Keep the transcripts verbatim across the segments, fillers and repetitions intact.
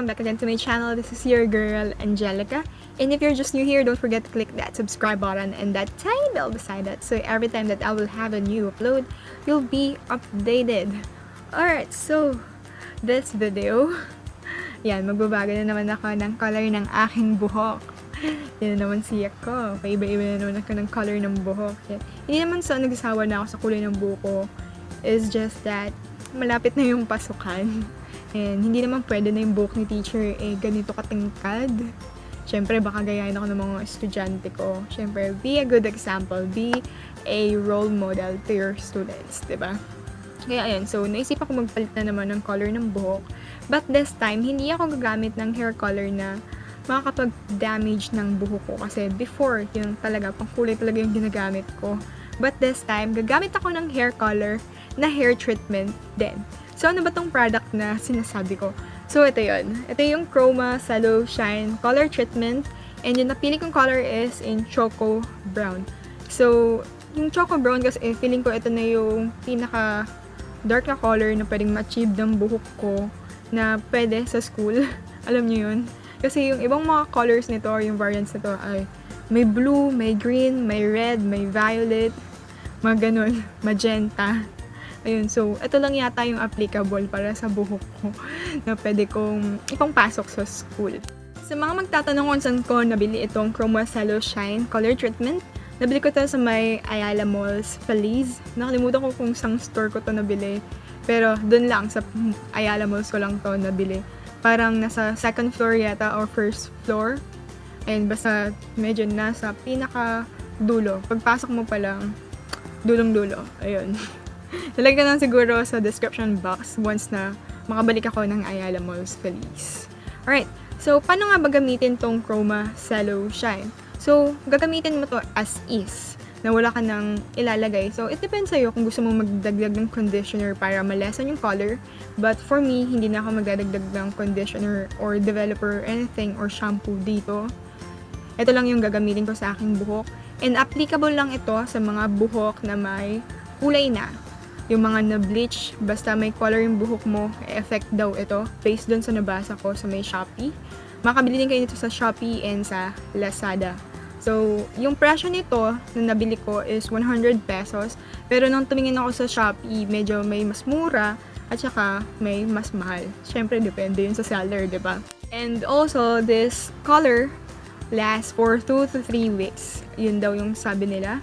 welcome back again to my channel. This is your girl, Angelica. And if you're just new here, don't forget to click that subscribe button and that tiny bell beside it, so every time that I will have a new upload, you'll be updated. Alright, so this video, yan, magbabago na naman ako ng color ng aking buhok. Yan na naman siya ko. Paiba-iba na naman ako ng color ng buhok. Yan. Hindi naman sa nagsasawa na ako sa kulay ng buhok ko. It's just that malapit na yung pasukan. And hindi naman pwede na yung buhok ni teacher eh ganito katingkad. Siyempre, baka gayahin ako ng mga estudyante ko. Siyempre, be a good example. Be a role model to your students, diba? Kaya ayan, so naisip ako magpalit na naman ng color ng buhok. But this time, hindi ako gagamit ng hair color na makakapag-damage ng buhok ko. Kasi before, yung talaga, pang kulay talaga yung ginagamit ko. But this time, gagamit ako ng hair color na hair treatment din. So, ano ba tong product na sinasabi ko? So, ito yun. Ito yung Chroma Celloshine Color Treatment. And yung napili kong color is in Choco Brown. So, yung Choco Brown kasi eh, feeling ko ito na yung pinaka dark na color na pwedeng ma-achieve ng buhok ko na pwede sa school. Alam niyo yun? Kasi yung ibang mga colors nito or yung variants nito ay may blue, may green, may red, may violet, mga ganun, magenta. Ayun, so ito lang yata yung applicable para sa buhok ko na pwede kong ipangpasok sa school. Sa mga magtatanong kung saan ko nabili itong Chroma Celloshine Color Treatment, nabili ko ito sa may Ayala Malls Feliz. Nakalimutan ko kung saan store ko ito nabili. Pero dun lang, sa Ayala Malls ko lang ito nabili. Parang nasa second floor yata or first floor. And basta medyo nasa pinaka dulo. Pagpasok mo palang, dulong-dulo. Ayun. Nalagay ko na siguro sa description box once na makabalik ako ng Ayala Malls Feliz. Alright. So, paano nga ba gamitin tong Chroma Celloshine? So, gagamitin mo to as is. Na wala ka nang ilalagay. So, it depends sa'yo kung gusto mo magdagdag ng conditioner para malesen yung color. But for me, hindi na ako magdadagdag ng conditioner or developer or anything or shampoo dito. Ito lang yung gagamitin ko sa aking buhok. And applicable lang ito sa mga buhok na may kulay na. Yung mga na-bleach, basta may color yung buhok mo, effect daw ito. Based dun sa nabasa ko sa may Shopee. Makabili din kayo nito sa Shopee and sa Lazada. So, yung presyo nito na nabili ko is one hundred pesos. Pero nung tumingin ako sa Shopee, medyo may mas mura at saka may mas mahal. Siyempre, depende yun sa seller, di ba? And also, this color lasts for two to three weeks. Yun daw yung sabi nila.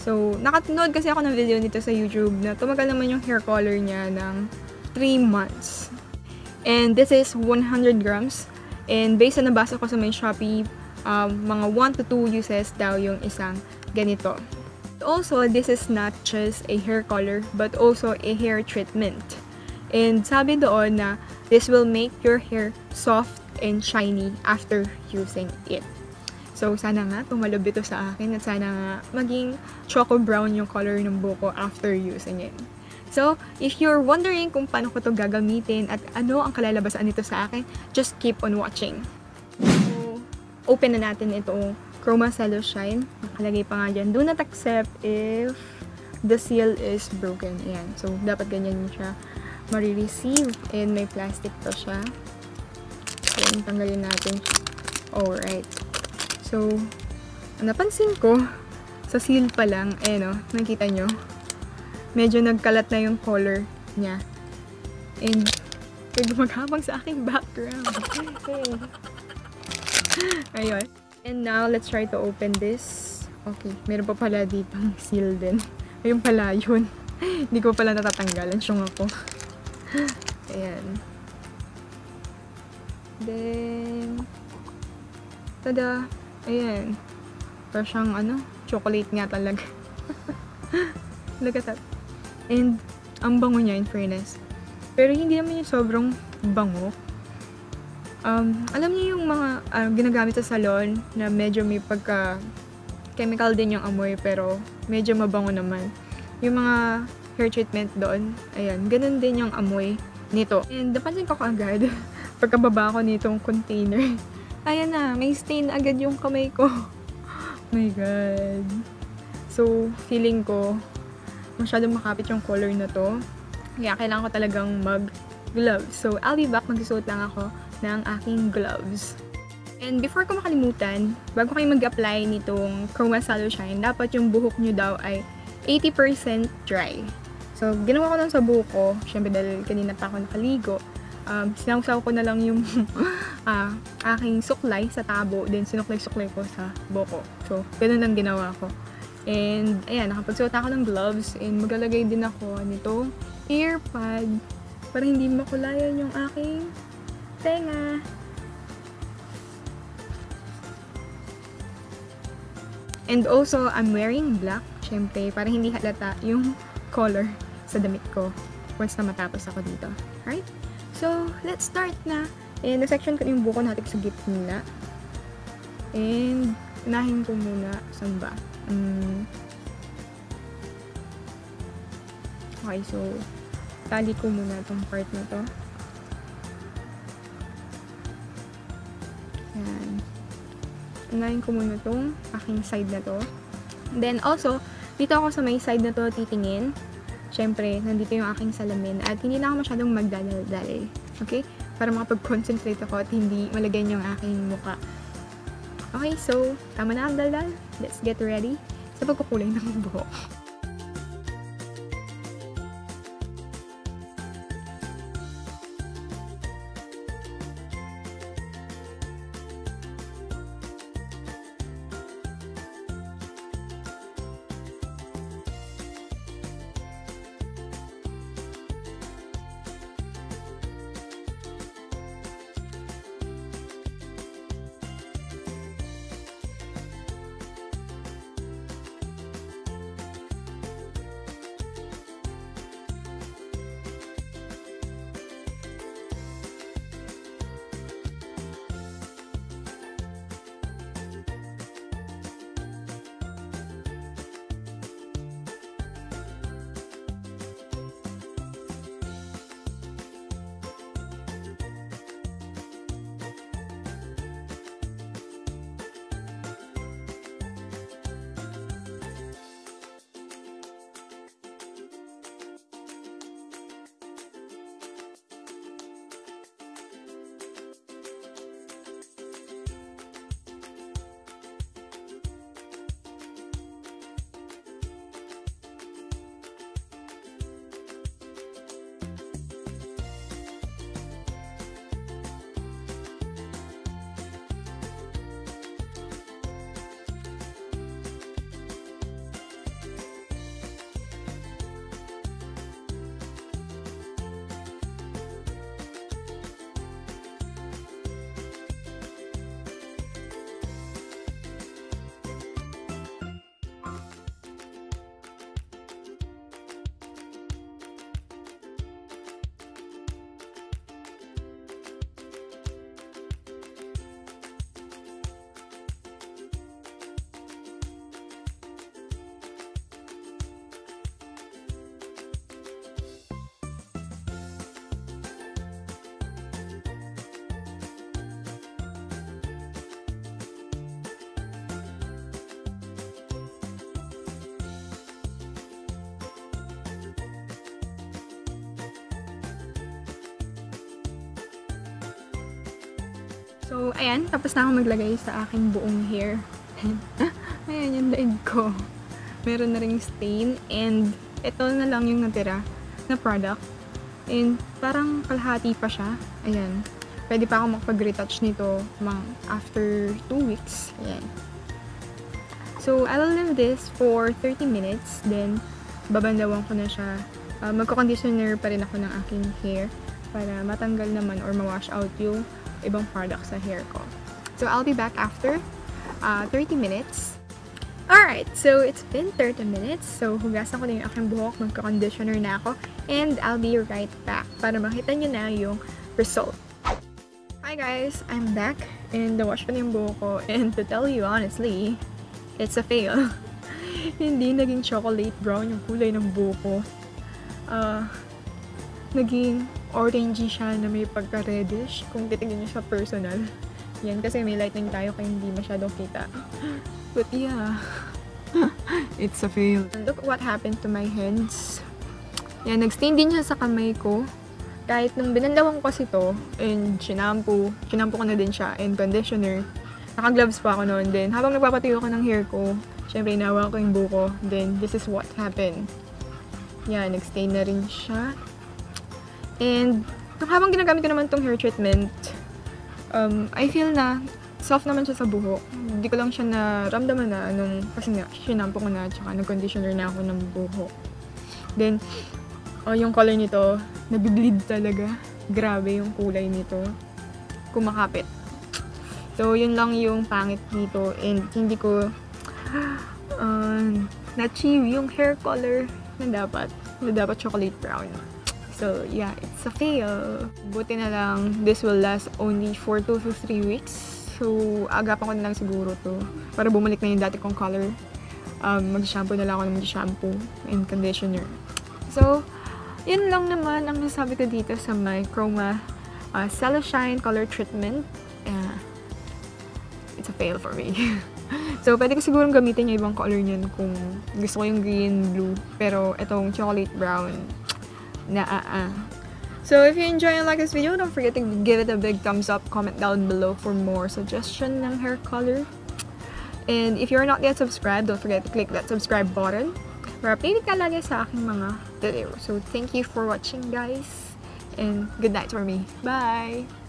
So, nakatinood kasi ako ng video nito sa YouTube na tumagal naman yung hair color niya ng three months. And this is one hundred grams. And based na nabasa ko sa may Shopee, Um, mga one to two uses daw yung isang ganito. Also, this is not just a hair color, but also a hair treatment. And sabi doon na, this will make your hair soft and shiny after using it. So, sana nga tumalab ito sa akin at sana nga maging choco brown yung color ng buhok ko after using it. So, if you're wondering kung paano ko ito gagamitin at ano ang kalalabasan nito sa akin, just keep on watching. Open na natin itong Chroma Celloshine. Nakalagay pa nga dyan, do not accept if the seal is broken. Ayan. So, dapat ganyan siya marireceive. And may plastic to siya. So, tanggalin natin. Alright. So, napansin ko, sa seal pa lang, ayan o, nakita nyo, medyo nagkalat na yung color niya. And, medyo maghabang sa aking background. Okay. Ayun. And now, let's try to open this. Okay, meron pa pala di pang seal din. Ayun pala, yun. Hindi ko pala natatanggalan. Siyong ako. Ayan. Then, tada! Ayan. Para siyang, ano, chocolate nga talaga. Look at that. And, ang bango niya in fairness. Pero hindi naman yung sobrang bango. Um, alam niyo yung mga uh, ginagamit sa salon na medyo may pagka chemical din yung amoy pero medyo mabango naman. Yung mga hair treatment doon, ayan, ganun din yung amoy nito. And napansin ko kaagad pagkababa ko nitong container. Ayan na, may stain agad yung kamay ko. Oh my god. So, feeling ko masyadong makapit yung color na to. Kaya kailangan ko talagang mag-gloves. So, I'll be back. Magsusuot lang ako ng aking gloves. And before ko makalimutan, bago kayo mag-apply nitong Chroma Celloshine, dapat yung buhok nyo daw ay eighty percent dry. So, ginawa ko lang sa buhok ko. Siyempre, dahil kanina pa ako nakaligo. Um, sinangsaw ko na lang yung uh, aking suklay sa tabo. Then, sinuklay-suklay ko sa buhok ko. So, ganun ang ginawa ko. And, ayan, nakapagsuot ako ng gloves. And, maglalagay din ako nito ear pad para hindi makulayan yung aking tenga. And also, I'm wearing black, syempre, para hindi halata yung color sa damit ko once na matapos ako dito. Alright? So, let's start na. And, na-section ko yung buko natin sa gitna. And, unahin ko muna. Saan ba? Um, okay, so, tali ko muna itong part na to. Ayan. Unahin ko muna itong aking side na to. Then also, dito ako sa may side na to titingin. Siyempre, nandito yung aking salamin. At hindi na ako masyadong magdadal-dal. Okay? Para makapag-concentrate ako at hindi malagay yung aking muka. Okay, so, tama na ang dal-dal. Let's get ready sa pagkukulay ng buhok. So, ayan. Tapos na ako maglagay sa aking buong hair. Ayan, yung daig ko. Meron na rin stain. And, ito na lang yung natira na product. And, parang kalahati pa siya. Ayan. Pwede pa ako makapag-retouch nito after two weeks. Ayan. So, I'll leave this for thirty minutes. Then, babandawan ko na siya. Uh, Magko-conditioner pa rin ako ng aking hair para matanggal naman or ma-wash out yung ibang products sa hair ko. So, I'll be back after uh, thirty minutes. Alright, so it's been thirty minutes. So, hugasan ko na yung aking buhok. Magka-conditioner na ako. And I'll be right back para makita nyo na yung result. Hi guys, I'm back. And na-wash ko na yung buhok ko. And to tell you honestly, it's a fail. Hindi naging chocolate brown yung kulay ng buhok ko. Uh, naging orangey siya na may pagka-reddish kung titignan niyo sa personal. Yan, kasi may lightning tayo kaya hindi masyadong kita. But yeah, it's a fail. And look what happened to my hands. Yan, nag-stain din siya sa kamay ko. Kahit nung binanlawan ko kasi to, and shampoo, shampoo ko na din siya, and conditioner, naka-gloves pa ako noon. Then, habang nagpapatuyo ko ng hair ko, syempre, inawa ko yung buko. Then, this is what happened. Yan, nag-stain na rin siya. And, habang ginagamit ko naman tong hair treatment, um, I feel na soft naman siya sa buho. Hindi ko lang siya naramdaman na anong, kasi nga, shampoo ko na, tsaka nag-conditioner na ako ng buho. Then, oh, yung color nito, nabibleed talaga. Grabe yung kulay nito. Kumakapit. So, yun lang yung pangit dito. And hindi ko uh, na-achieve yung hair color na dapat. Na dapat chocolate brown. So, yeah, it's a fail. Buti na lang, this will last only for two to three weeks. So, agapan ko na lang siguro to. Para bumalik na yung dati kong color. Um, mag-shampoo na lang ako ng mag-shampoo and conditioner. So, yun lang naman ang nasabi ko dito sa my Chroma uh, Celloshine Color Treatment. Uh, it's a fail for me. So, pwede ko sigurong gamitin yung ibang color niyan kung gusto ko yung green, blue. Pero, itong chocolate brown, naa-a. So, if you enjoy and like this video, don't forget to give it a big thumbs up. Comment down below for more suggestion ng hair color. And if you're not yet subscribed, don't forget to click that subscribe button. Para updated ka lagi sa aking mga video. So, thank you for watching, guys. And good night for me. Bye!